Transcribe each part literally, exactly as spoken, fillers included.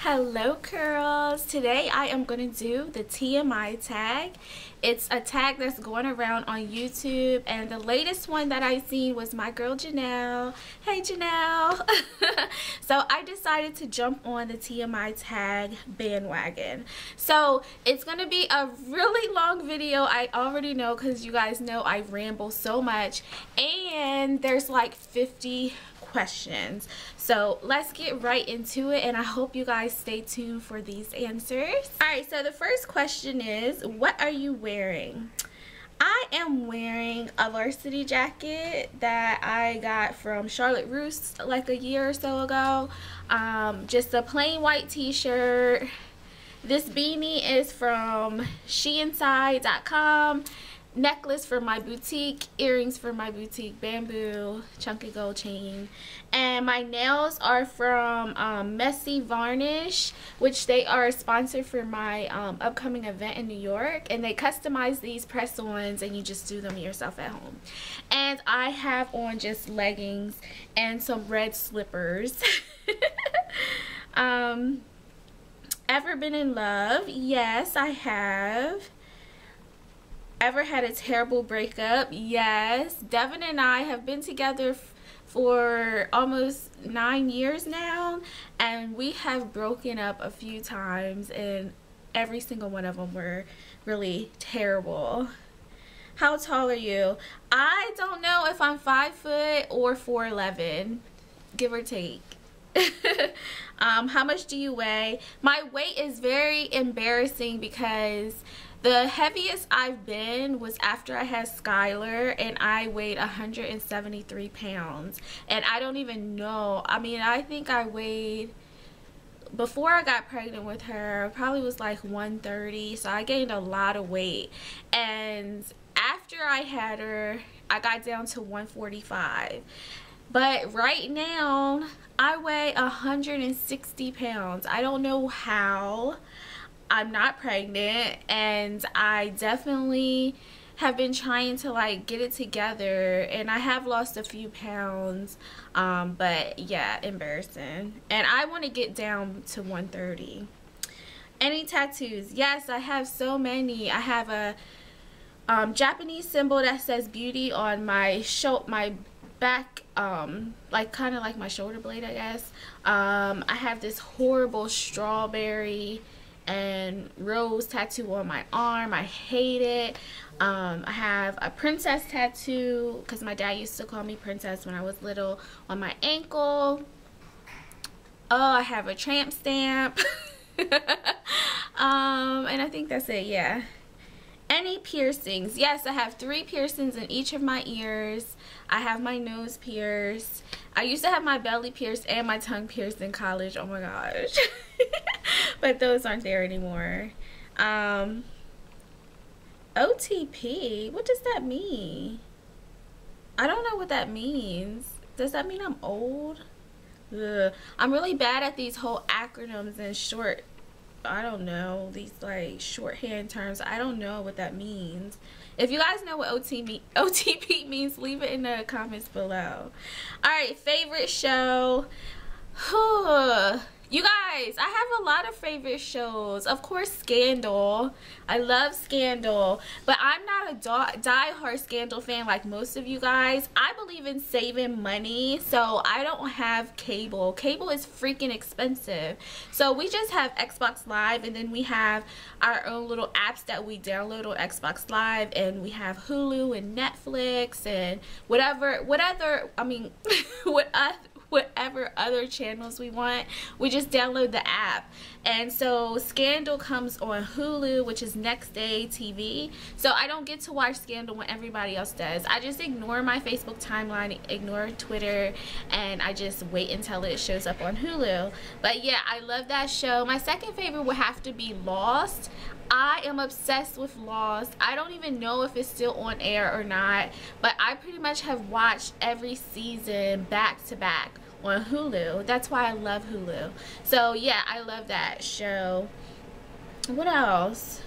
Hello curls! Today I am going to do the T M I tag. It's a tag that's going around on YouTube, and the latest one that I seen was my girl Janelle. Hey Janelle! So I decided to jump on the T M I tag bandwagon. So it's going to be a really long video, I already know, because you guys know I ramble so much, and there's like fifty questions. So let's get right into it, and I hope you guys stay tuned for these answers. Alright, so the first question is, what are you wearing? I am wearing a varsity jacket that I got from Charlotte Russe like a year or so ago. Um, just a plain white t-shirt. This beanie is from she inside dot com. Necklace for my boutique, earrings for my boutique, bamboo, chunky gold chain, and my nails are from um, Messy Varnish, which they are a sponsor for my um, upcoming event in New York, and they customize these press-ons and you just do them yourself at home. And I have on just leggings and some red slippers. um, ever been in love? Yes, I have. Ever had a terrible breakup? Yes. Devin and I have been together f for almost nine years now, and we have broken up a few times, and every single one of them were really terrible. How tall are you? I don't know if I'm five foot or four eleven, give or take. um, how much do you weigh? My weight is very embarrassing because the heaviest I've been was after I had Skylar, and I weighed one hundred seventy-three pounds. And I don't even know. I mean, I think I weighed, before I got pregnant with her, I probably was like one thirty. So I gained a lot of weight. And after I had her, I got down to one forty-five. But right now, I weigh one hundred sixty pounds. I don't know how. I'm not pregnant, and I definitely have been trying to like get it together, and I have lost a few pounds, um, but yeah, embarrassing. And I want to get down to one thirty. Any tattoos? Yes, I have so many. I have a um, Japanese symbol that says beauty on my sho- my back, um, like kind of like my shoulder blade, I guess. Um, I have this horrible strawberry and rose tattoo on my arm. I hate it. Um, I have a princess tattoo because my dad used to call me princess when I was little on my ankle. Oh, I have a tramp stamp. um, and I think that's it, yeah. Any piercings? Yes, I have three piercings in each of my ears. I have my nose pierced. I used to have my belly pierced and my tongue pierced in college. Oh my gosh. But those aren't there anymore. Um, O T P? What does that mean? I don't know what that means. Does that mean I'm old? Ugh. I'm really bad at these whole acronyms and short, I don't know, these like shorthand terms. I don't know what that means. If you guys know what O T P means, leave it in the comments below. Alright, favorite show. You guys, I have a lot of favorite shows. Of course, Scandal. I love Scandal. But I'm not a diehard Scandal fan like most of you guys. I believe in saving money, so I don't have cable. Cable is freaking expensive. So we just have Xbox Live, and then we have our own little apps that we download on Xbox Live, and we have Hulu and Netflix and whatever, whatever, I mean, what other, whatever other channels we want. We just download the app, and so Scandal comes on Hulu, which is next day T V, so I don't get to watch Scandal when everybody else does. I just ignore my Facebook timeline, ignore Twitter, and I just wait until it shows up on Hulu. But yeah, I love that show. My second favorite would have to be Lost. I am obsessed with Lost. I don't even know if it's still on air or not, but I pretty much have watched every season back to back on Hulu. That's why I love Hulu. So yeah, I love that show. What else?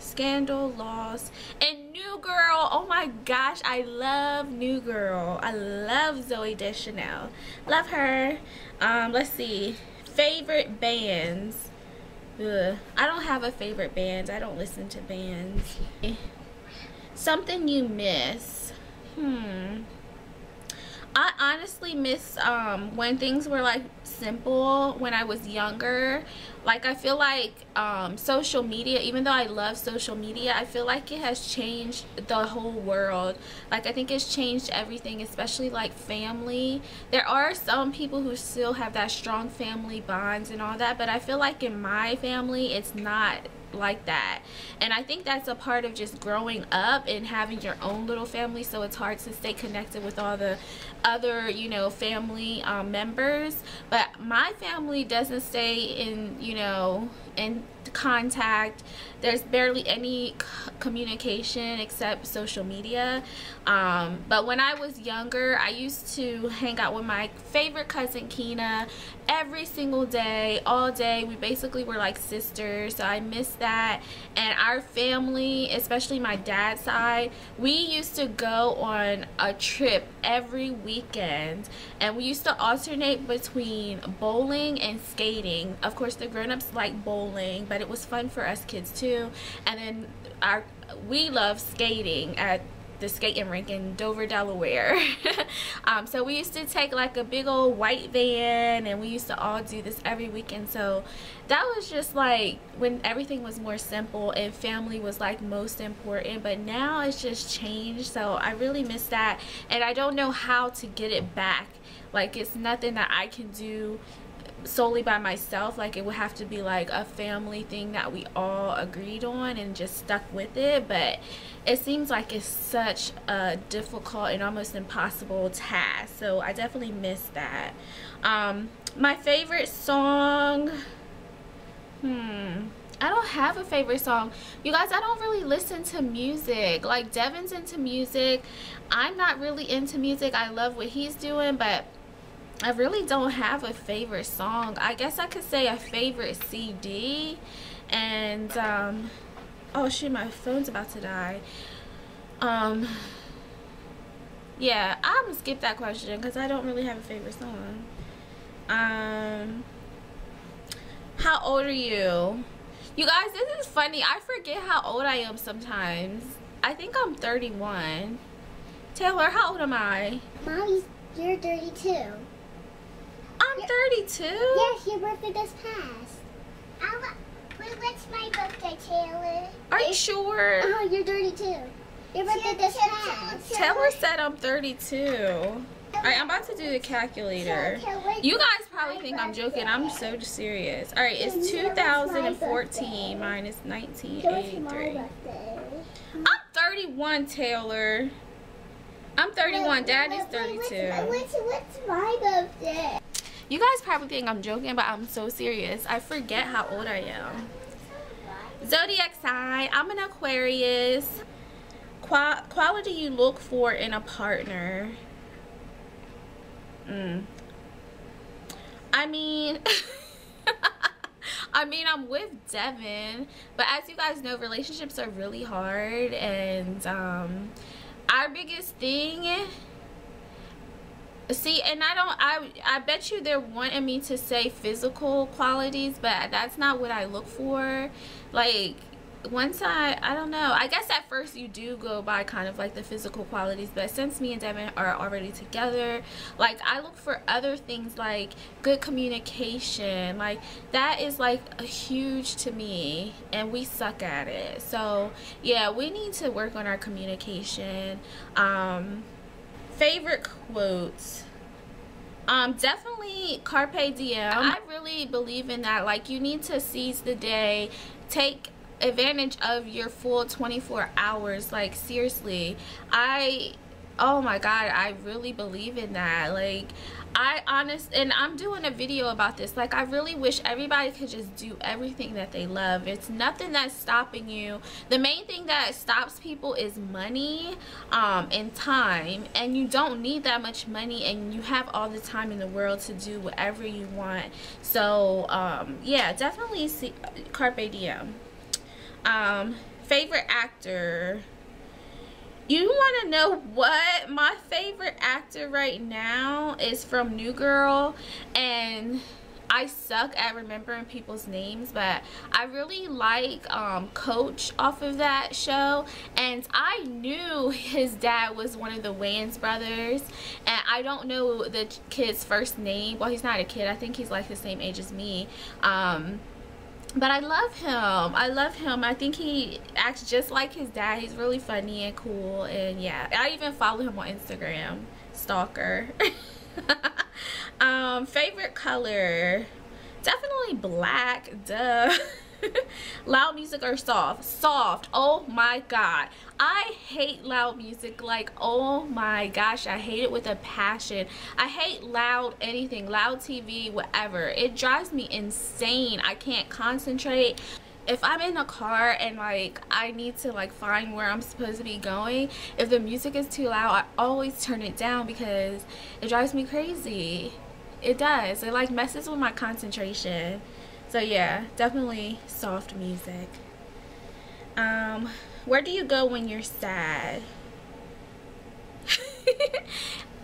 Scandal, Lost, and New New Girl. Oh my gosh, I love New Girl. I love Zooey Deschanel. Love her. Um, let's see. Favorite bands. Ugh. I don't have a favorite band. I don't listen to bands. Something you miss. Hmm. I honestly miss um, when things were like simple when I was younger. Like I feel like um, social media, even though I love social media, I feel like it has changed the whole world. Like I think it's changed everything, especially like family. There are some people who still have that strong family bonds and all that, but I feel like in my family it's not like that, and I think that's a part of just growing up and having your own little family, so it's hard to stay connected with all the other, you know, family um, members. But my family doesn't stay in, you know, in contact. There's barely any communication except social media. Um, but when I was younger, I used to hang out with my favorite cousin Kina every single day, all day. We basically were like sisters, so I miss that. And our family, especially my dad's side, we used to go on a trip every weekend, and we used to alternate between bowling and skating. Of course, the grown-ups like bowling, but it was fun for us kids too. And then our we love skating at the skating rink in Dover, Delaware. um, so we used to take like a big old white van, and we used to all do this every weekend. So that was just like when everything was more simple and family was like most important, but now it's just changed, so I really miss that, and I don't know how to get it back. Like it's nothing that I can do solely by myself. Like it would have to be like a family thing that we all agreed on and just stuck with it, but it seems like it's such a difficult and almost impossible task, so I definitely miss that. Um my favorite song, hmm I don't have a favorite song, you guys. I don't really listen to music. Like Devin's into music, I'm not really into music. I love what he's doing, but I really don't have a favorite song. I guess I could say a favorite C D, and um oh shoot, my phone's about to die. Um yeah, I'm gonna skip that question because I don't really have a favorite song. Um how old are you? You guys, this is funny, I forget how old I am sometimes. I think I'm thirty-one. Taylor, how old am I? Mommy, you're thirty-two. I'm you're, thirty-two? Yes, your birthday just passed. I'll, wait, what's my birthday, Taylor? Are you sure? Oh, you're thirty-two. Your birthday just passed. Taylor said I'm thirty-two. Alright, I'm about to do the calculator. You guys probably think I'm joking. I'm so serious. Alright, it's two thousand fourteen minus nineteen eighty-three. I'm thirty-one, Taylor. I'm thirty-one. Dad is thirty-two. What's my birthday? You guys probably think I'm joking, but I'm so serious. I forget how old I am. Zodiac sign. I'm an Aquarius. Qual quality you look for in a partner. Mm. I mean... I mean, I'm with Devin. But as you guys know, relationships are really hard. And um, our biggest thing... See, and I don't, I, I bet you they're wanting me to say physical qualities, but that's not what I look for. Like, once I, I don't know, I guess at first you do go by kind of like the physical qualities, but since me and Devin are already together, like I look for other things like good communication. Like that is like a huge to me, and we suck at it. So yeah, we need to work on our communication. Um... Favorite quotes, um, definitely Carpe Diem. I really believe in that. Like you need to seize the day, take advantage of your full twenty-four hours. Like seriously, I, oh my God, I really believe in that. Like I honest, and I'm doing a video about this. Like I really wish everybody could just do everything that they love. It's nothing that's stopping you. The main thing that stops people is money um, and time, and you don't need that much money, and you have all the time in the world to do whatever you want. So um, yeah, definitely see Carpe Diem. Um, favorite actor, You want to know what my favorite actor right now is from New Girl, and I suck at remembering people's names, but I really like um, Coach off of that show. And I knew his dad was one of the Wayans brothers, and I don't know the kid's first name. Well, he's not a kid. I think he's like the same age as me. Um, But I love him. I love him. I think he acts just like his dad. He's really funny and cool. And yeah, I even follow him on Instagram. Stalker. um, favorite color? Definitely black. Duh. Loud music or soft? Soft. Oh my god. I hate loud music. Like, oh my gosh. I hate it with a passion. I hate loud anything. Loud T V, whatever. It drives me insane. I can't concentrate. If I'm in a car and like I need to like find where I'm supposed to be going, if the music is too loud, I always turn it down because it drives me crazy. It does. It like messes with my concentration. So yeah, definitely soft music. Um, where do you go when you're sad?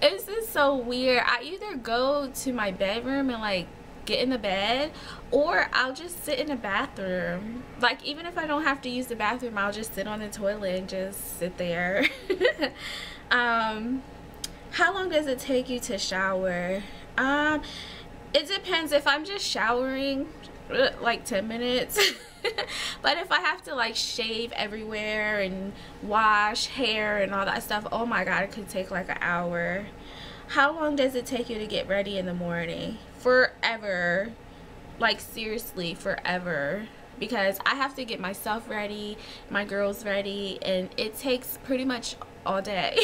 This is so weird. I either go to my bedroom and like get in the bed, or I'll just sit in the bathroom. Like, even if I don't have to use the bathroom, I'll just sit on the toilet and just sit there. um, how long does it take you to shower? Um, it depends. If I'm just showering, like ten minutes. But if I have to like shave everywhere and wash hair and all that stuff, oh my god, it could take like an hour. How long does it take you to get ready in the morning? Forever. Like, seriously, forever. Because I have to get myself ready, my girls ready, and it takes pretty much all day.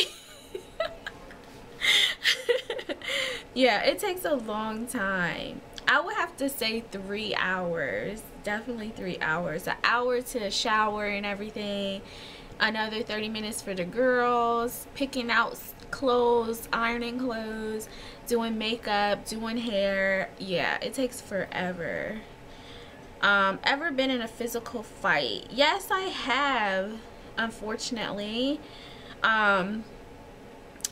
Yeah, it takes a long time. I would have to say three hours. Definitely three hours. An hour to shower and everything. Another thirty minutes for the girls. Picking out clothes, ironing clothes, doing makeup, doing hair. Yeah, it takes forever. Um, ever been in a physical fight? Yes, I have, unfortunately. Um...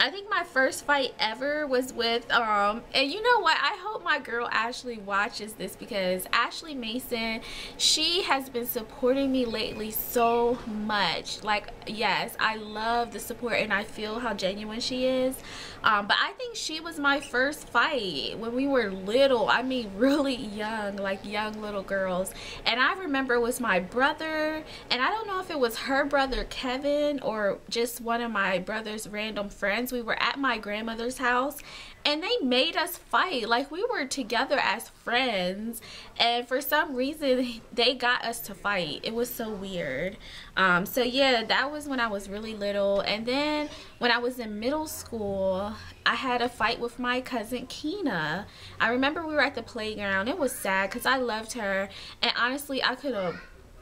I think my first fight ever was with, um, and you know what, I hope my girl Ashley watches this, because Ashley Mason, she has been supporting me lately so much. Like, yes, I love the support and I feel how genuine she is. Um, but I think she was my first fight when we were little. I mean, really young, like young little girls. And I remember it was my brother, and I don't know if it was her brother Kevin or just one of my brother's random friends. We were at my grandmother's house and they made us fight. Like, we were together as friends, and for some reason they got us to fight. It was so weird. Um, so yeah, that was when I was really little. And then when I was in middle school, I had a fight with my cousin Kina. I remember we were at the playground. It was sad because I loved her, and honestly I could have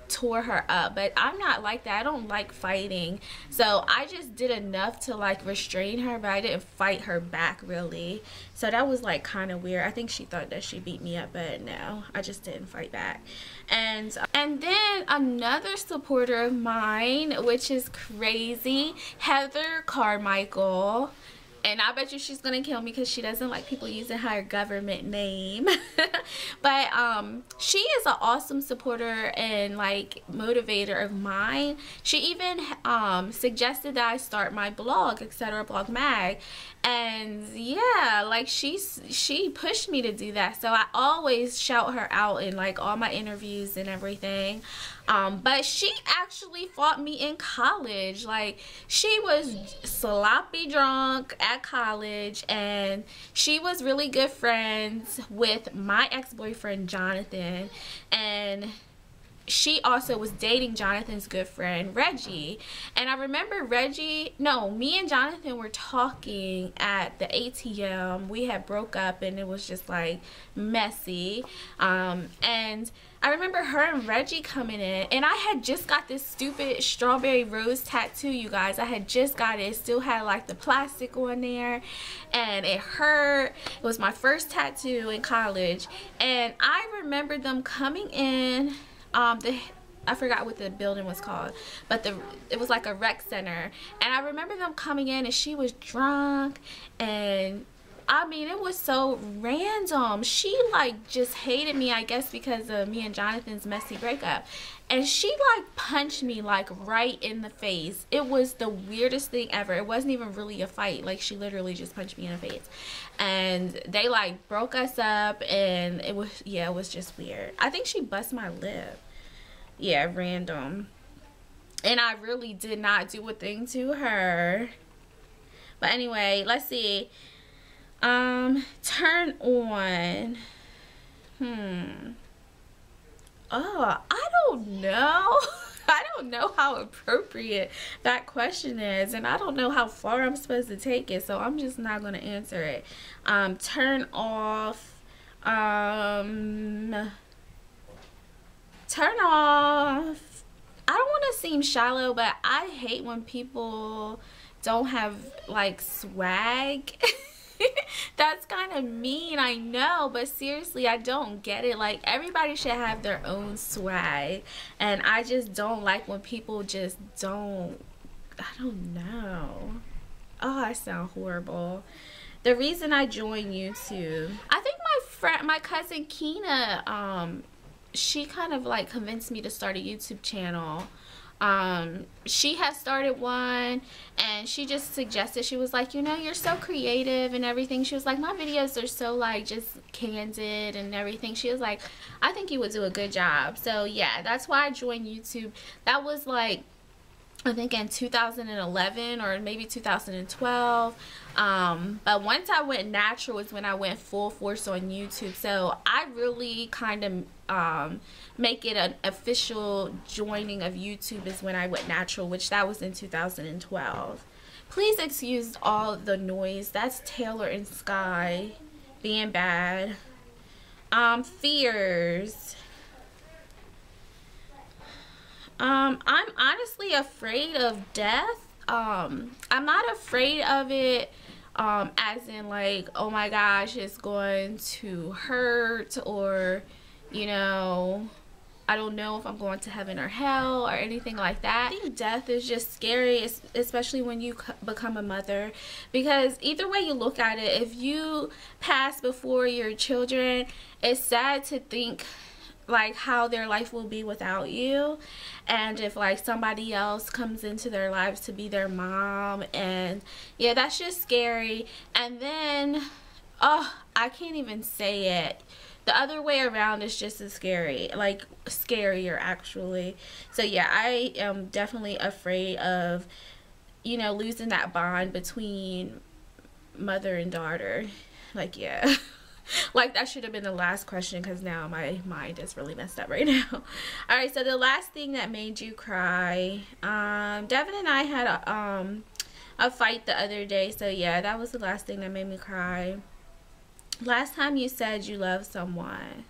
tore her up, but I'm not like that. I don't like fighting, so I just did enough to like restrain her, but I didn't fight her back really. So that was like kind of weird. I think she thought that she beat me up, but no, I just didn't fight back. And and then another supporter of mine, which is crazy, Heather Carmichael. And I bet you she's gonna kill me because she doesn't like people using her government name. But um, she is an awesome supporter and like motivator of mine. She even um, suggested that I start my blog, Etcetera Blog Mag. And yeah, like she's she pushed me to do that. So I always shout her out in like all my interviews and everything. Um, but she actually fought me in college. Like, she was sloppy drunk at college, and she was really good friends with my ex-boyfriend Jonathan, and she also was dating Jonathan's good friend Reggie. And I remember Reggie, no, me and Jonathan were talking at the A T M. We had broke up and it was just like messy. Um, and I remember her and Reggie coming in, and I had just got this stupid strawberry rose tattoo, you guys. I had just got it. It still had like the plastic on there, and it hurt. It was my first tattoo in college. And I remember them coming in. Um, the I forgot what the building was called, but the it was like a rec center. And I remember them coming in and she was drunk, and I mean, it was so random. She like just hated me, I guess, because of me and Jonathan's messy breakup. And she like punched me like right in the face. It was the weirdest thing ever. It wasn't even really a fight. Like, she literally just punched me in the face. And they like broke us up, and it was, yeah, it was just weird. I think she bust my lip. Yeah, random. And I really did not do a thing to her. But anyway, let's see. Um, turn on. Hmm. Oh, I don't know. I don't know how appropriate that question is, and I don't know how far I'm supposed to take it, so I'm just not going to answer it. Um, turn off. Um, turn off. I don't want to seem shallow, but I hate when people don't have, like, swag. That's kind of mean, I know, but seriously, I don't get it. Like, everybody should have their own swag, and I just don't like when people just don't, I don't know. Oh, I sound horrible. The reason I joined YouTube, I think my friend, my cousin Kina, um, she kind of like convinced me to start a YouTube channel. Um, she has started one, and she just suggested, she was like, you know, you're so creative and everything. She was like, my videos are so like just candid and everything. She was like, I think you would do a good job. So yeah, that's why I joined YouTube. That was like, I think in two thousand eleven or maybe two thousand twelve. Um, but once I went natural is when I went full force on YouTube. So I really kind of um, make it an official joining of YouTube is when I went natural, which that was in two thousand twelve. Please excuse all the noise. That's Taylor and Sky being bad. Um, fears. Um, I'm honestly afraid of death. Um, I'm not afraid of it, um, as in like, oh my gosh, it's going to hurt, or, you know, I don't know if I'm going to heaven or hell or anything like that. I think death is just scary, especially when you become a mother, because either way you look at it, if you pass before your children, it's sad to think like how their life will be without you, and if like somebody else comes into their lives to be their mom. And yeah, that's just scary. And then, oh, I can't even say it, the other way around is just as scary, like scarier actually. So yeah, I am definitely afraid of, you know, losing that bond between mother and daughter. Like, yeah. Like, that should have been the last question, because now my mind is really messed up right now. All right, so the last thing that made you cry. Um, Devin and I had a, um, a fight the other day, so yeah, that was the last thing that made me cry. Last time you said you love someone.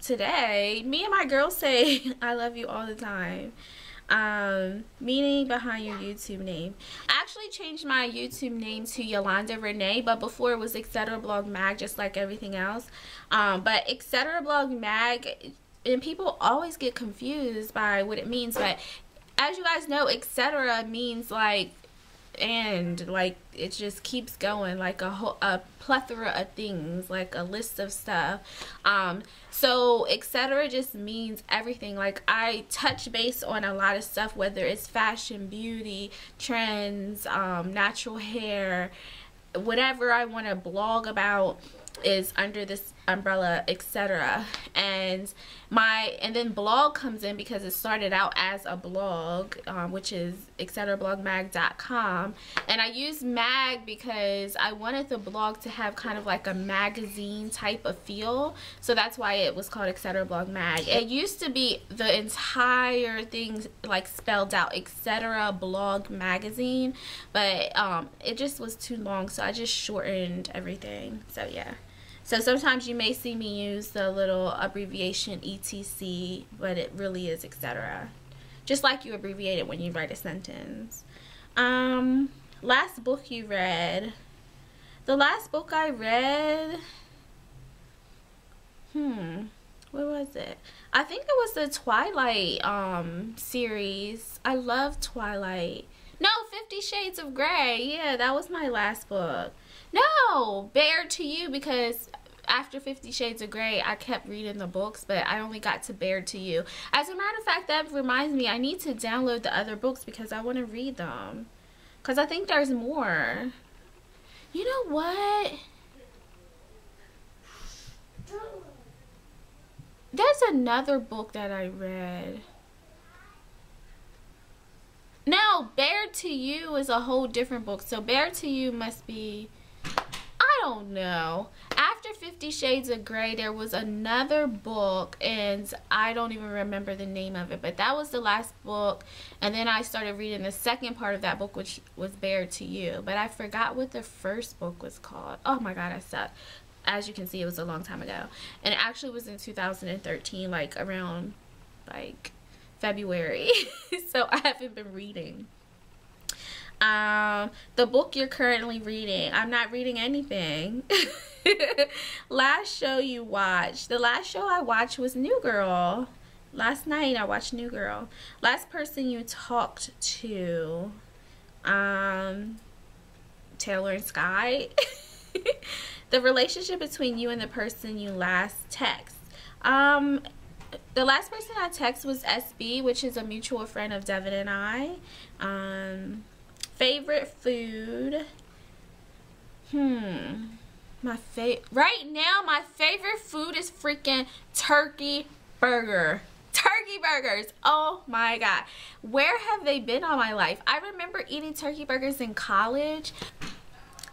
Today, me and my girls say I love you all the time. Um, meaning behind your YouTube name. I actually changed my YouTube name to Yolanda Renee, but before it was Etcetera Blog Mag, just like everything else. Um, but Etcetera Blog Mag, and people always get confused by what it means, but as you guys know, etcetera means like, and like, it just keeps going, like a whole a plethora of things, like a list of stuff. Um so etcetera just means everything. Like, I touch base on a lot of stuff, whether it's fashion, beauty, trends, um natural hair, whatever I want to blog about is under this umbrella etcetera. And my and then blog comes in because it started out as a blog, um, which is etcetera blog mag dot com, and I use mag because I wanted the blog to have kind of like a magazine type of feel, so that's why it was called Etcetera Blog Mag. It used to be the entire thing like spelled out Etcetera Blog Magazine, but um, it just was too long, so I just shortened everything. So yeah. So sometimes you may see me use the little abbreviation E T C, but it really is etcetera. Just like you abbreviate it when you write a sentence. Um, last book you read. The last book I read, hmm, What was it? I think it was the Twilight um series. I love Twilight. No, Fifty Shades of Grey. Yeah, that was my last book. No, Bared to You, because after Fifty Shades of Grey, I kept reading the books, but I only got to Bared to You. As a matter of fact, that reminds me, I need to download the other books because I want to read them. Because I think there's more. You know what? There's another book that I read. No, Bared to You is a whole different book. So Bared to You must be... I don't know. After Fifty Shades of Grey, there was another book, and I don't even remember the name of it, but that was the last book, and then I started reading the second part of that book, which was Bared to You, but I forgot what the first book was called. Oh my god, I suck. As you can see, it was a long time ago, and it actually was in two thousand thirteen, like around like February, so I haven't been reading. Um, the book you're currently reading, I'm not reading anything. Last show you watched. The last show I watched was New Girl. Last night I watched New Girl. Last person you talked to, um, Taylor and Sky. The relationship between you and the person you last text. Um, the last person I text was S B, which is a mutual friend of Devin and I. Um... Favorite food. Hmm. My fa- Right now, my favorite food is freaking turkey burger. Turkey burgers. Oh my god. Where have they been all my life? I remember eating turkey burgers in college.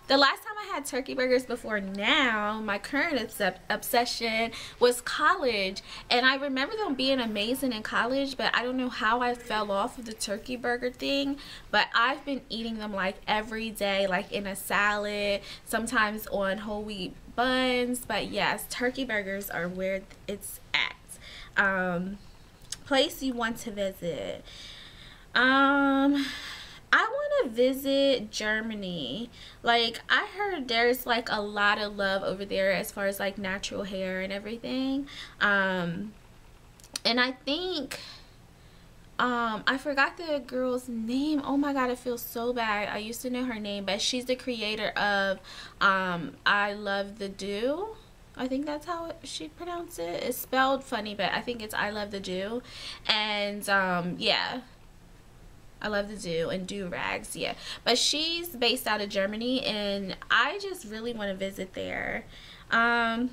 The last time I had turkey burgers before now, my current obs- obsession was college. And I remember them being amazing in college, but I don't know how I fell off of the turkey burger thing. But I've been eating them like every day, like in a salad, sometimes on whole wheat buns. But yes, turkey burgers are where it's at. Um, place you want to visit. Um... I want to visit Germany. Like, I heard there's like a lot of love over there as far as like natural hair and everything. Um, and I think, um, I forgot the girl's name. Oh my god, I feel so bad. I used to know her name, but she's the creator of um, I Love the Dew. I think that's how she pronounced it. It's spelled funny, but I think it's I Love the Dew. And um, yeah. I Love the Dew and do rags, yeah. But she's based out of Germany, and I just really want to visit there. Um,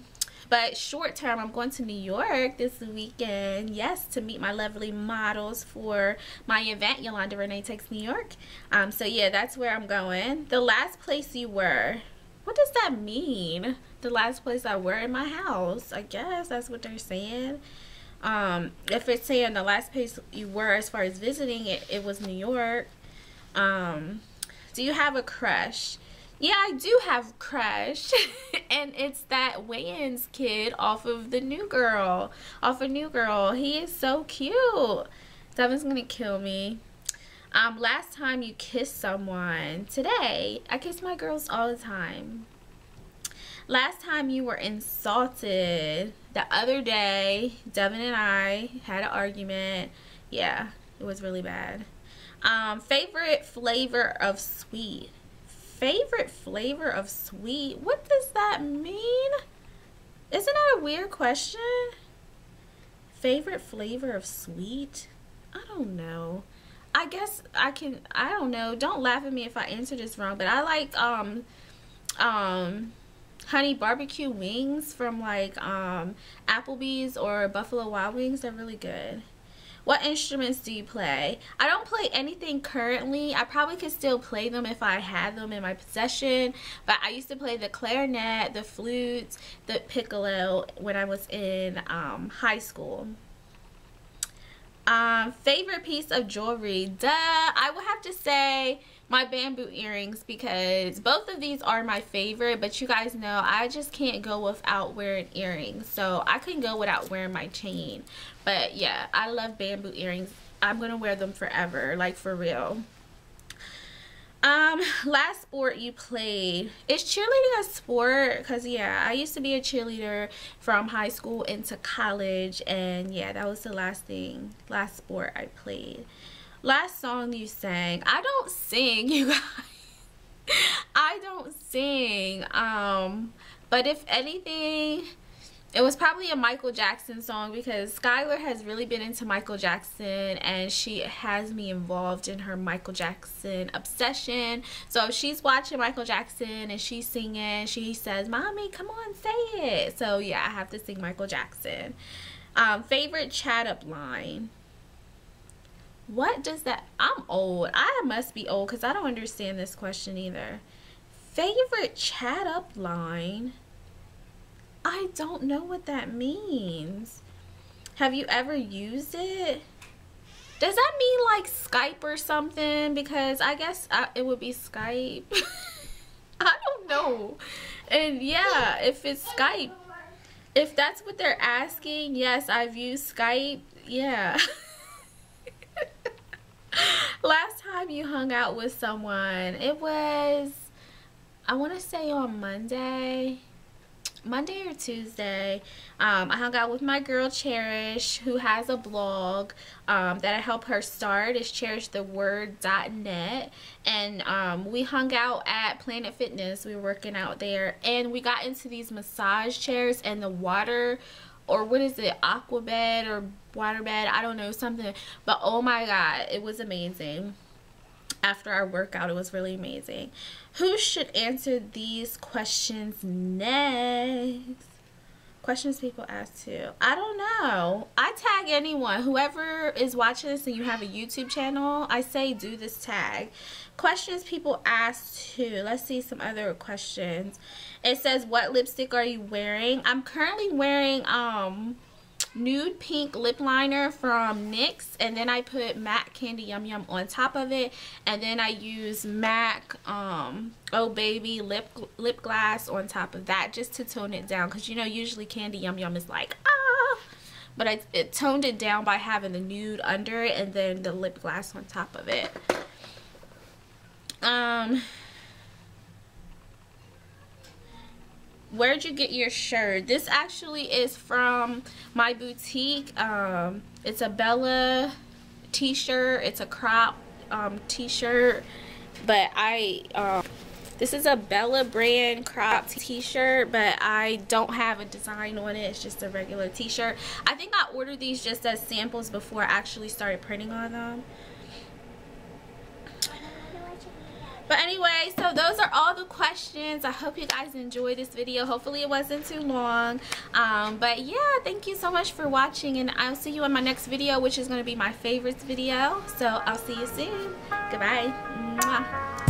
but short term, I'm going to New York this weekend, yes, to meet my lovely models for my event, Yolanda Renee Takes New York. Um, so yeah, that's where I'm going. The last place you were. What does that mean? The last place I were in my house. I guess that's what they're saying. Um, if it's saying the last place you were as far as visiting, it, it was New York. Um, do you have a crush? Yeah, I do have a crush. And it's that Wayans kid off of the New Girl. Off of New Girl. He is so cute. Devin's gonna kill me. Um, last time you kissed someone. Today. I kiss my girls all the time. Last time you were insulted. The other day, Devin and I had an argument. Yeah, it was really bad. Um, favorite flavor of sweet. Favorite flavor of sweet? What does that mean? Isn't that a weird question? Favorite flavor of sweet? I don't know. I guess I can, I don't know. Don't laugh at me if I answer this wrong, but I like, um, um... honey barbecue wings from like um, Applebee's or Buffalo Wild Wings. They're really good. What instruments do you play? I don't play anything currently. I probably could still play them if I had them in my possession, but I used to play the clarinet, the flute, the piccolo when I was in um, high school. Um, favorite piece of jewelry? Duh, I would have to say my bamboo earrings, because both of these are my favorite, but you guys know I just can't go without wearing earrings, so I couldn't go without wearing my chain. But yeah, I love bamboo earrings. I'm gonna wear them forever, like for real. Um, last sport you played. Is cheerleading a sport? Because, yeah, I used to be a cheerleader from high school into college. And, yeah, that was the last thing, last sport I played. Last song you sang. I don't sing, you guys. I don't sing. Um, but if anything, it was probably a Michael Jackson song, because Skylar has really been into Michael Jackson and she has me involved in her Michael Jackson obsession. So if she's watching Michael Jackson and she's singing, she says, "Mommy, come on, say it." So yeah, I have to sing Michael Jackson. Um, favorite chat up line. What does that... I'm old. I must be old because I don't understand this question either. Favorite chat up line. I don't know what that means. Have you ever used it? Does that mean like Skype or something? Because I guess I, it would be Skype. I don't know. And yeah, if it's Skype, if that's what they're asking, yes, I've used Skype. Yeah. Last time you hung out with someone, it was, I want to say on Monday. Monday or Tuesday, um, I hung out with my girl Cherish, who has a blog um, that I helped her start. It's cherish the word dot net, and um, we hung out at Planet Fitness. We were working out there, and we got into these massage chairs and the water, or what is it, aqua bed or water bed? I don't know, something. But oh my God, it was amazing. After our workout, it was really amazing. Who should answer these questions next? Questions people ask too. I don't know. I tag anyone. Whoever is watching this and you have a YouTube channel, I say do this tag. Questions people ask too. Let's see some other questions. It says, what lipstick are you wearing? I'm currently wearing um nude pink lip liner from NYX, and then I put MAC Candy Yum Yum on top of it, and then I use MAC um Oh Baby lip lip glass on top of that, just to tone it down, because you know usually Candy Yum Yum is like ah, but I it toned it down by having the nude under it and then the lip glass on top of it. Um where'd you get your shirt? This actually is from my boutique. Um it's a Bella t-shirt. It's a crop um t-shirt, but I um this is a Bella brand crop t-shirt, but I don't have a design on it. It's just a regular t-shirt. I think I ordered these just as samples before I actually started printing on them. But anyway, so those are all the questions. I hope you guys enjoyed this video. Hopefully it wasn't too long. Um, but yeah, thank you so much for watching. And I'll see you in my next video, which is going to be my favorites video. So I'll see you soon. Goodbye. Mwah.